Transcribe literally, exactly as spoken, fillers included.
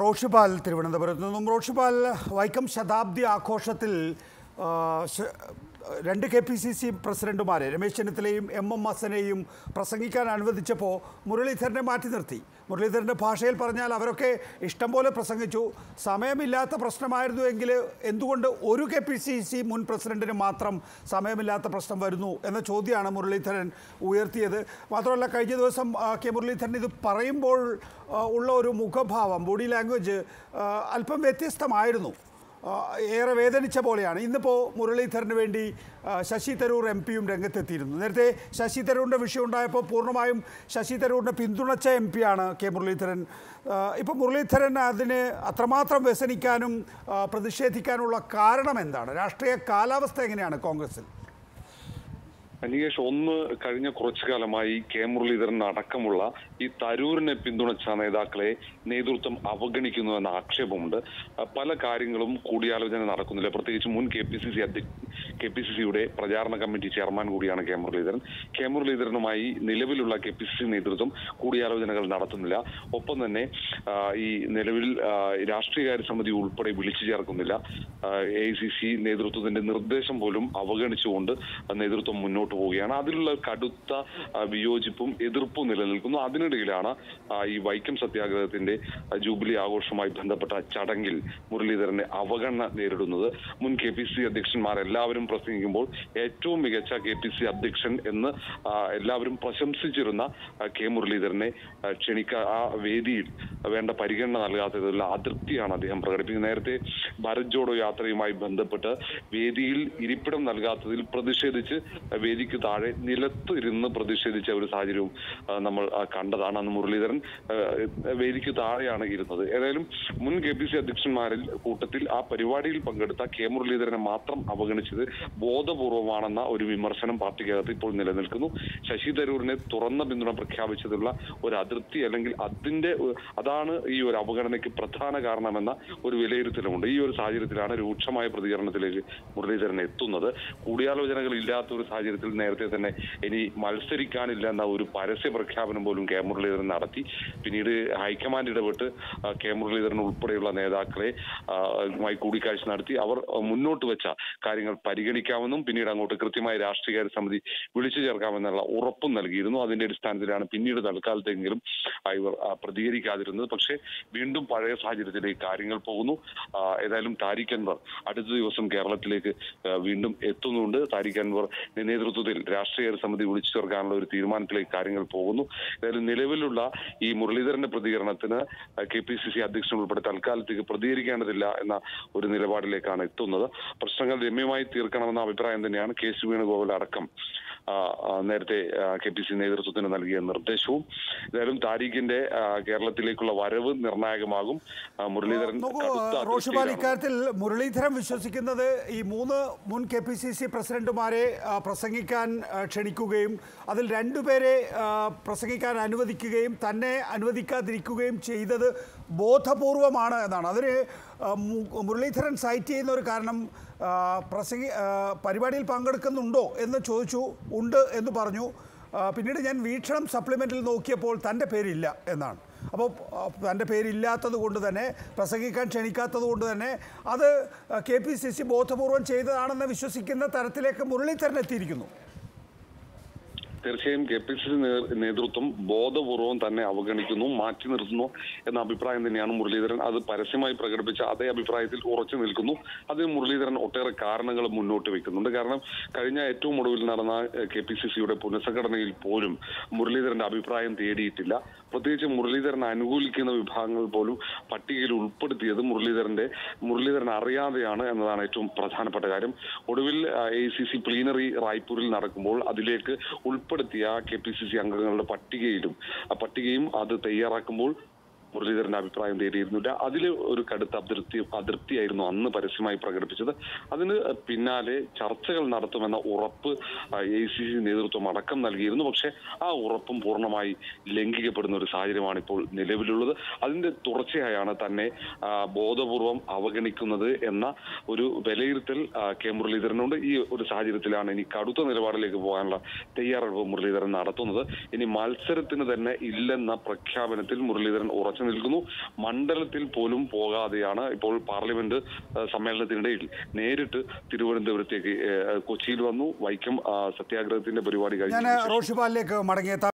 റോഷിപാൽ തിരുവനന്തപുരത്ത് നിന്നും റോഷിപാൽ വൈക്കം ശതാബ്ദി ആഘോഷത്തിൽ രണ്ട് കെ പി സി സി പ്രസിഡന്റുമാരെ രമേശ് ചെന്നിത്തലയും എം എം ഹസനെയും പ്രസംഗിക്കാൻ അനുവദിച്ചപ്പോൾ മുരളീധരനെ മാറ്റി നിർത്തി. മുരളീധരൻ്റെ ഭാഷയിൽ പറഞ്ഞാൽ അവരൊക്കെ ഇഷ്ടം പോലെ പ്രസംഗിച്ചു, സമയമില്ലാത്ത പ്രശ്നമായിരുന്നു എങ്കിൽ എന്തുകൊണ്ട് ഒരു കെ പി സി സി മുൻ പ്രസിഡന്റിന് മാത്രം സമയമില്ലാത്ത പ്രശ്നം വരുന്നു എന്ന ചോദ്യമാണ് മുരളീധരൻ ഉയർത്തിയത്. മാത്രമല്ല കഴിഞ്ഞ ദിവസം കെ മുരളീധരൻ ഇത് പറയുമ്പോൾ ഉള്ള ഒരു മുഖഭാവം, ബോഡി ലാംഗ്വേജ് അല്പം വ്യത്യസ്തമായിരുന്നു, ഏറെ വേദനിച്ച പോലെയാണ്. ഇന്നിപ്പോൾ മുരളീധരന് വേണ്ടി ശശി തരൂർ എം പിയും രംഗത്തെത്തിയിരുന്നു. നേരത്തെ ശശി തരൂരിൻ്റെ വിഷയം ഉണ്ടായപ്പോൾ പൂർണ്ണമായും ശശി തരൂരിനെ പിന്തുണച്ച എം പിയാണ് കെ മുരളീധരൻ. ഇപ്പോൾ മുരളീധരൻ അതിന് അത്രമാത്രം വ്യസനിക്കാനും പ്രതിഷേധിക്കാനുള്ള കാരണം എന്താണ്? രാഷ്ട്രീയ കാലാവസ്ഥ എങ്ങനെയാണ് കോൺഗ്രസിൽ? അനികേഷ്, ഒന്ന്, കഴിഞ്ഞ കുറച്ചു കാലമായി കെ മുരളീധരൻ അടക്കമുള്ള ഈ തരൂരിനെ പിന്തുണച്ച നേതാക്കളെ നേതൃത്വം അവഗണിക്കുന്നു എന്ന ആക്ഷേപമുണ്ട്. പല കാര്യങ്ങളും കൂടിയാലോചന നടക്കുന്നില്ല. പ്രത്യേകിച്ച് മുൻ കെ പി സി സി അധ്യക്ഷൻ കെ പി സി സിയുടെ പ്രചാരണ കമ്മിറ്റി ചെയർമാൻ കൂടിയാണ് കെ മുരളീധരൻ. കെ മുരളീധരനുമായി നിലവിലുള്ള കെ പി സി സി നേതൃത്വം കൂടിയാലോചനകൾ നടത്തുന്നില്ല. ഒപ്പം തന്നെ ഈ നിലവിൽ രാഷ്ട്രീയകാര്യ സമിതി ഉൾപ്പെടെ വിളിച്ചു ചേർക്കുന്നില്ല. എ ഐ സി സി നേതൃത്വത്തിന്റെ നിർദ്ദേശം പോലും അവഗണിച്ചുകൊണ്ട് നേതൃത്വം മുന്നോട്ട് പോവുകയാണ്. അതിലുള്ള കടുത്ത വിയോജിപ്പും എതിർപ്പും നിലനിൽക്കുന്നു. അതിനിടയിലാണ് ഈ വൈക്കം സത്യാഗ്രഹത്തിന്റെ ജൂബിലി ആഘോഷവുമായി ബന്ധപ്പെട്ട ചടങ്ങിൽ മുരളീധരനെ അവഗണന നേരിടുന്നത്. മുൻ കെ പി സി സി അധ്യക്ഷന്മാരെല്ലാവരും പ്രസംഗിക്കുമ്പോൾ ഏറ്റവും മികച്ച കെ പി സി സി അധ്യക്ഷൻ എന്ന് എല്ലാവരും പ്രശംസിച്ചിരുന്ന കെ മുരളീധരനെ ക്ഷണിക്ക ആ വേദിയിൽ വേണ്ട പരിഗണന നൽകാത്തതിലുള്ള അതൃപ്തിയാണ് അദ്ദേഹം പ്രകടിപ്പിക്കുന്നത്. നേരത്തെ ഭാരത് ജോഡോ യാത്രയുമായി ബന്ധപ്പെട്ട് വേദിയിൽ ഇരിപ്പിടം നൽകാത്തതിൽ പ്രതിഷേധിച്ച് വേദിക്ക് താഴെ നിലത്ത് ഇരുന്ന് പ്രതിഷേധിച്ച ഒരു സാഹചര്യവും നമ്മൾ കണ്ടതാണ്. അന്ന് മുരളീധരൻ വേദിക്ക് താഴെയാണ് ഇരുന്നത്. ഏതായാലും മുൻ കെ പി സി അധ്യക്ഷന്മാരിൽ കൂട്ടത്തിൽ ആ പരിപാടിയിൽ പങ്കെടുത്ത കെ മുരളീധരനെ മാത്രം അവഗണിച്ചത് ബോധപൂർവമാണെന്ന ഒരു വിമർശനം പാർട്ടിക്കകത്ത് ഇപ്പോൾ നിലനിൽക്കുന്നു. ശശി തരൂരിനെ തുറന്ന പിന്തുണ പ്രഖ്യാപിച്ചതിലുള്ള ഒരു അതൃപ്തി, അല്ലെങ്കിൽ അതിന്റെ അതാണ് ഈ ഒരു അവഗണനയ്ക്ക് പ്രധാന കാരണമെന്ന ഒരു വിലയിരുത്തലുമുണ്ട്. ഈ ഒരു സാഹചര്യത്തിലാണ് രൂക്ഷമായ പ്രതികരണത്തിലേക്ക് മുരളീധരൻ എത്തുന്നത്. കൂടിയാലോചനകൾ ഇല്ലാത്ത ഒരു സാഹചര്യത്തിൽ നേരത്തെ തന്നെ ഇനി മത്സരിക്കാനില്ല എന്ന ഒരു പരസ്യ പ്രഖ്യാപനം പോലും കെ മുരളീധരൻ നടത്തി. പിന്നീട് ഹൈക്കമാൻഡ് ഇടപെട്ട് കെ മുരളീധരൻ ഉൾപ്പെടെയുള്ള നേതാക്കളെ കൂടിക്കാഴ്ച നടത്തി. അവർ മുന്നോട്ട് വെച്ച കാര്യങ്ങൾ പരിഗണിക്കാമെന്നും പിന്നീട് അങ്ങോട്ട് കൃത്യമായി രാഷ്ട്രീയകാര്യ സമിതി വിളിച്ചു ചേർക്കാമെന്നുള്ള ഉറപ്പും നൽകിയിരുന്നു. അതിന്റെ അടിസ്ഥാനത്തിലാണ് പിന്നീട് തൽക്കാലത്തെങ്കിലും ഇവർ പ്രതികരിക്കാതിരുന്നത്. പക്ഷേ വീണ്ടും പഴയ സാഹചര്യത്തിലേക്ക് കാര്യങ്ങൾ പോകുന്നു. ഏതായാലും താരിഖ് അൻവർ അടുത്ത ദിവസം കേരളത്തിലേക്ക് വീണ്ടും എത്തുന്നുണ്ട്. താരിഖ് അൻവർ നേതൃത്വം രാഷ്ട്രീയ സമിതി വിളിച്ചു ചേർക്കാനുള്ള ഒരു തീരുമാനത്തിലേക്ക് കാര്യങ്ങൾ പോകുന്നു. ഏതായാലും നിലവിലുള്ള ഈ മുരളീധരന്റെ പ്രതികരണത്തിന് കെ പി സി സി അധ്യക്ഷൻ ഉൾപ്പെടെ തൽക്കാലത്തേക്ക് പ്രതികരിക്കേണ്ടതില്ല എന്ന ഒരു നിലപാടിലേക്കാണ് എത്തുന്നത്. പ്രശ്നങ്ങൾ രമ്യമായി തീർക്കണമെന്ന അഭിപ്രായം തന്നെയാണ് കെ സി വേണുഗോപാൽ അടക്കം നേരത്തെ കെ പി സി നേതൃത്വത്തിന് നൽകിയ നിർദ്ദേശവും. ഏതായാലും താരിഖിന്റെ കേരളത്തിലേക്കുള്ള വരവ് നിർണായകമാകും. മുരളീധരൻ ഇക്കാര്യത്തിൽ മുരളീധരൻ വിശ്വസിക്കുന്നത് ഈ മൂന്ന് മുൻ കെ പി സി സി പ്രസിഡന്റുമാരെ പ്രസംഗിക്കാൻ ക്ഷണിക്കുകയും അതിൽ രണ്ടുപേരെ പ്രസംഗിക്കാൻ അനുവദിക്കുകയും തന്നെ അനുവദിക്കാതിരിക്കുകയും ചെയ്തത് ബോധപൂർവമാണ് എന്നാണ്. അതിന് മുരളീധരൻ സൈറ്റ് ചെയ്യുന്ന ഒരു കാരണം പ്രസംഗി പരിപാടിയിൽ പങ്കെടുക്കുന്നുണ്ടോ എന്ന് ചോദിച്ചു. ഉണ്ട് എന്ന് പറഞ്ഞു. പിന്നീട് ഞാൻ വീക്ഷണം സപ്ലിമെൻറ്റിൽ നോക്കിയപ്പോൾ തൻ്റെ പേരില്ല എന്നാണ്. അപ്പോൾ തൻ്റെ പേരില്ലാത്തത് കൊണ്ട് തന്നെ, പ്രസംഗിക്കാൻ ക്ഷണിക്കാത്തത് കൊണ്ട് തന്നെ അത് കെ പി സി സി ബോധപൂർവം ചെയ്തതാണെന്ന് വിശ്വസിക്കുന്ന തരത്തിലേക്ക് മുരളീധരൻ എത്തിയിരിക്കുന്നു. തീർച്ചയായും കെ പി സി സി നേതൃത്വം ബോധപൂർവം തന്നെ അവഗണിക്കുന്നു, മാറ്റി നിർത്തുന്നു എന്ന അഭിപ്രായം തന്നെയാണ് മുരളീധരൻ അത് പരസ്യമായി പ്രകടിപ്പിച്ച അതേ അഭിപ്രായത്തിൽ ഉറച്ചു നിൽക്കുന്നു. അതിന് മുരളീധരൻ ഒട്ടേറെ കാരണങ്ങൾ മുന്നോട്ട് വെക്കുന്നുണ്ട്. കാരണം കഴിഞ്ഞ ഏറ്റവും ഒടുവിൽ നടന്ന കെ പി സി സിയുടെ പുനഃസംഘടനയിൽ പോലും മുരളീധരന്റെ അഭിപ്രായം തേടിയിട്ടില്ല. പ്രത്യേകിച്ച് മുരളീധരൻ അനുകൂലിക്കുന്ന വിഭാഗങ്ങൾ പോലും പട്ടികയിൽ ഉൾപ്പെടുത്തിയത് മുരളീധരന്റെ മുരളീധരൻ അറിയാതെയാണ് എന്നതാണ് ഏറ്റവും പ്രധാനപ്പെട്ട കാര്യം. ഒടുവിൽ എ സി സി പ്ലീനറി റായ്പൂരിൽ നടക്കുമ്പോൾ അതിലേക്ക് ഉൾപ്പെടുത്തിയ കെ പി സി സി അംഗങ്ങളുടെ പട്ടികയിലും ആ പട്ടികയും അത് തയ്യാറാക്കുമ്പോൾ മുരളീധരന്റെ അഭിപ്രായം തേടിയിരുന്നില്ല. അതിൽ ഒരു കടുത്ത അതൃപ്തി അതൃപ്തിയായിരുന്നു അന്ന് പരസ്യമായി പ്രകടിപ്പിച്ചത്. അതിന് പിന്നാലെ ചർച്ചകൾ നടത്തുമെന്ന ഉറപ്പ് എ സി സി നേതൃത്വം അടക്കം നൽകിയിരുന്നു. പക്ഷെ ആ ഉറപ്പും പൂർണ്ണമായി ലംഘിക്കപ്പെടുന്ന ഒരു സാഹചര്യമാണ് ഇപ്പോൾ നിലവിലുള്ളത്. അതിന്റെ തുടർച്ചയായാണ് തന്നെ ബോധപൂർവം അവഗണിക്കുന്നത് എന്ന ഒരു വിലയിരുത്തൽ കെ മുരളീധരനുണ്ട്. ഈ ഒരു സാഹചര്യത്തിലാണ് ഇനി കടുത്ത നിലപാടിലേക്ക് പോകാനുള്ള തയ്യാറെടുപ്പ് മുരളീധരൻ നടത്തുന്നത്. ഇനി മത്സരത്തിന് തന്നെ ഇല്ലെന്ന പ്രഖ്യാപനത്തിൽ മുരളീധരൻ ഉറച്ചു ഉറച്ചു നിൽക്കുന്നു. മണ്ഡലത്തിൽ പോലും പോകാതെയാണ് ഇപ്പോൾ പാർലമെന്റ് സമ്മേളനത്തിനിടയിൽ നേരിട്ട് തിരുവനന്തപുരത്തേക്ക് കൊച്ചിയിൽ വന്നു. വൈക്കം സത്യാഗ്രഹത്തിന്റെ പരിപാടി കഴിഞ്ഞു.